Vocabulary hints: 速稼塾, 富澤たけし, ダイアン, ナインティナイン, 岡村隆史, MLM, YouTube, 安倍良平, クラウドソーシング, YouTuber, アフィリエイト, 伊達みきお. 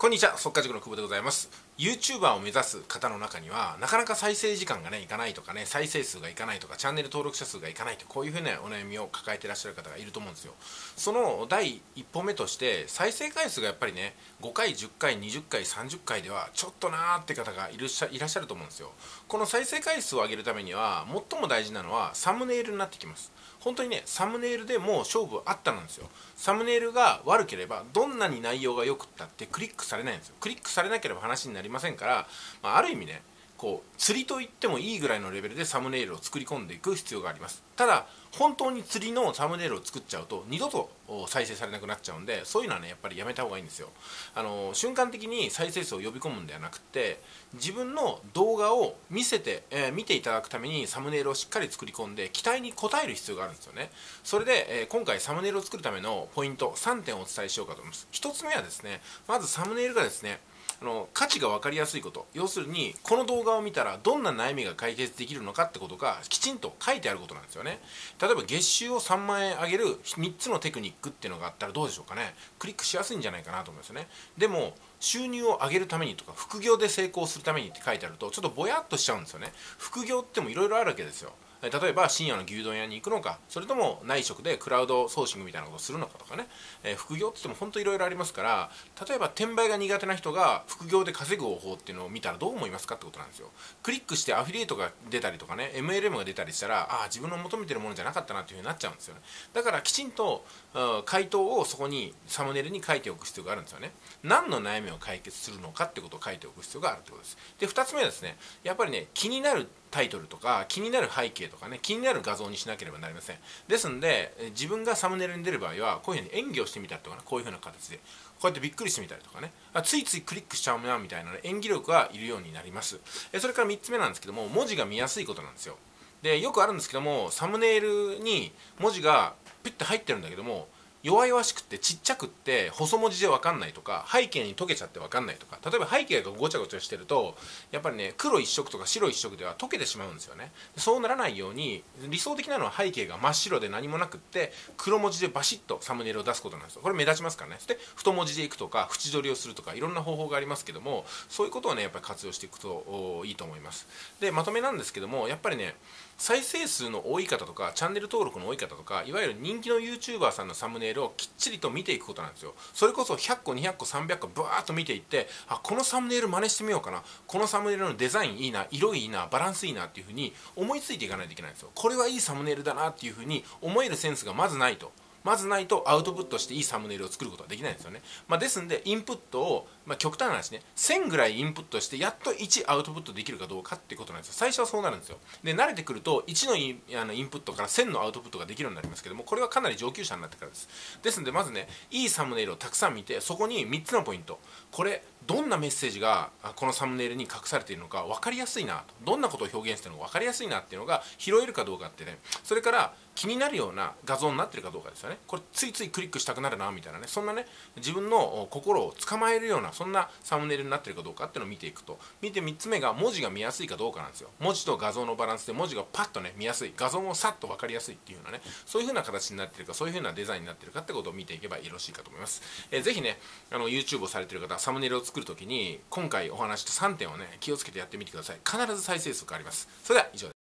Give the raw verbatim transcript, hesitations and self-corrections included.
こんにちは、速稼塾の久保でございます。YouTuber を目指す方の中には、なかなか再生時間がね、いかないとかね、再生数がいかないとか、チャンネル登録者数がいかないとか、こういうふうなお悩みを抱えてらっしゃる方がいると思うんですよ。その第一歩目として、再生回数がやっぱりね、ごかい、じゅっかい、にじゅっかい、さんじゅっかいでは、ちょっとなーって方がいらっしゃいらっしゃると思うんですよ。この再生回数を上げるためには、最も大事なのは、サムネイルになってきます。本当にね、サムネイルでもう勝負あったなんですよ。サムネイルが悪ければ、どんなに内容が良くったって、クリックされないんですよ。クリックされなければ話になりませんから、まあ、ある意味ね、こう釣りと言ってもいいぐらいのレベルでサムネイルを作り込んでいく必要があります。ただ本当に釣りのサムネイルを作っちゃうと二度と再生されなくなっちゃうんで、そういうのはねやっぱりやめた方がいいんですよ。あの瞬間的に再生数を呼び込むんではなくて、自分の動画を見せて、えー、見ていただくためにサムネイルをしっかり作り込んで期待に応える必要があるんですよね。それで、えー、今回サムネイルを作るためのポイントさんてんをお伝えしようかと思います。ひとつめはですね、まずサムネイルがですね、あの価値が分かりやすいこと、要するにこの動画を見たらどんな悩みが解決できるのかってことがきちんと書いてあることなんですよね。例えば月収をさんまんえん上げるみっつのテクニックっていうのがあったらどうでしょうかね。クリックしやすいんじゃないかなと思いますよね。でも収入を上げるためにとか副業で成功するためにって書いてあるとちょっとぼやっとしちゃうんですよね。副業ってもいろいろあるわけですよ。例えば深夜の牛丼屋に行くのか、それとも内職でクラウドソーシングみたいなことをするのかとかね、えー、副業って言っても本当いろいろありますから、例えば転売が苦手な人が副業で稼ぐ方法っていうのを見たらどう思いますかってことなんですよ。クリックしてアフィリエイトが出たりとかね、 エムエルエム が出たりしたら、ああ自分の求めてるものじゃなかったなっていうふうになっちゃうんですよね。だからきちんと、うん、回答をそこにサムネイルに書いておく必要があるんですよね。何の悩みを解決するのかってことを書いておく必要があるってことです。でふたつめはですね、やっぱりね気になるタイトルとか気になる背景とかね、気になる画像にしなければなりません。ですんで自分がサムネイルに出る場合はこういうふうに演技をしてみたりとかね、こういうふうな形でこうやってびっくりしてみたりとかね、あついついクリックしちゃうなみたいな、ね、演技力がいるようになります。えそれからみっつめなんですけども、文字が見やすいことなんですよ。でよくあるんですけども、サムネイルに文字がピュッて入ってるんだけども弱々しくってちっちゃくって細文字で分かんないとか、背景に溶けちゃって分かんないとか、例えば背景がごちゃごちゃしてるとやっぱりね黒一色とか白一色では溶けてしまうんですよね。そうならないように理想的なのは背景が真っ白で何もなくって黒文字でバシッとサムネイルを出すことなんですよ。これ目立ちますからね。で太文字でいくとか縁取りをするとかいろんな方法がありますけども、そういうことをねやっぱり活用していくといいと思います。でまとめなんですけども、やっぱりね再生数の多い方とかチャンネル登録の多い方とか、いわゆる人気の YouTuber さんのサムネイルをきっちりと見ていくことなんですよ。それこそひゃっこにひゃっこさんびゃっこぶわーっと見ていって、あこのサムネイル真似してみようかな、このサムネイルのデザインいいな、色いいな、バランスいいなっていうふうに思いついていかないといけないんですよ。これはいいサムネイルだなっていうふうに思えるセンスがまずないとまずないとアウトプットしていいサムネイルを作ることはできないんですよね。まあ、ですんでインプットを、まあ、極端な話ねせんぐらいインプットしてやっといちアウトプットできるかどうかっていうことなんですよ。最初はそうなるんですよ。で慣れてくるといちのイン、あのインプットからせんのアウトプットができるようになりますけども、これはかなり上級者になってからです。ですんでまずねいいサムネイルをたくさん見て、そこにみっつのポイント、これどんなメッセージがこのサムネイルに隠されているのか分かりやすいなと、どんなことを表現しているのか分かりやすいなっていうのが拾えるかどうかってね、それから気になるような画像になってるかどうかですよね。これついついクリックしたくなるなみたいなね、そんなね自分の心を捕まえるようなそんなサムネイルになってるかどうかっていうのを見ていくと、見てみっつめが文字が見やすいかどうかなんですよ。文字と画像のバランスで文字がパッとね見やすい、画像もさっと分かりやすいっていうようなね、そういう風な形になってるか、そういう風なデザインになってるかってことを見ていけばよろしいかと思います。えー、ぜひねあの YouTube をされてる方、サムネイルを作るときに今回お話したさんてんをね気をつけてやってみてください。必ず再生数があります。それでは以上です。